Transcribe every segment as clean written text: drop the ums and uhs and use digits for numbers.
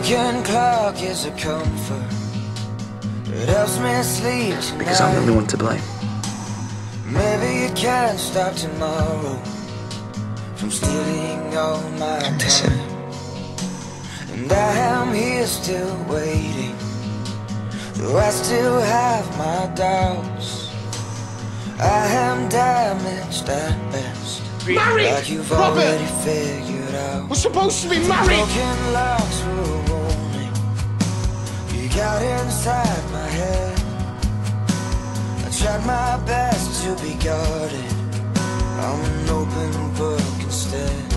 broken clock is a comfort. It helps me sleep tonight. Because I'm the only one to blame. Maybe you can't stop tomorrow from stealing all my time. And I am here still waiting, though I still have my doubts. I am damaged at best. Married! Like you've already figured out. We're supposed to be married! Broken locks were rolling. You got inside my head. I tried my best to be guarded. I'm an open book instead.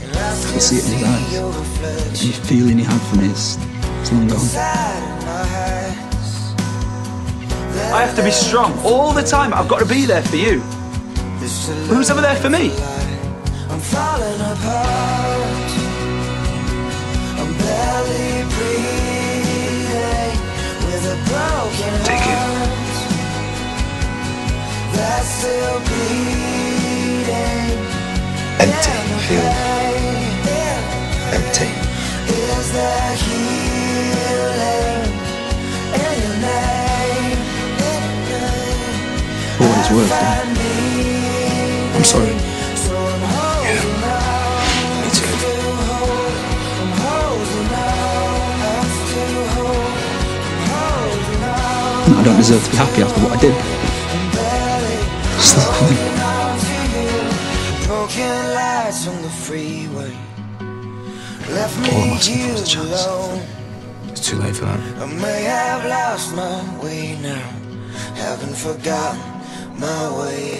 And I can see it in his eyes. Any feeling he had for me is long gone. I have to be strong all the time. I've got to be there for you. Who's ever there for me? I'm falling apart. I'm barely breathing with a broken heart. Take it. That's still bleeding. Empty feeling. Empty. Is there healing in your name? All is worth it. I'm sorry. Yeah. Me too. And I don't deserve to be happy after what I did. That's the thing. All I must have was a chance. It's too late for that. I may have lost my way now, haven't forgotten my way.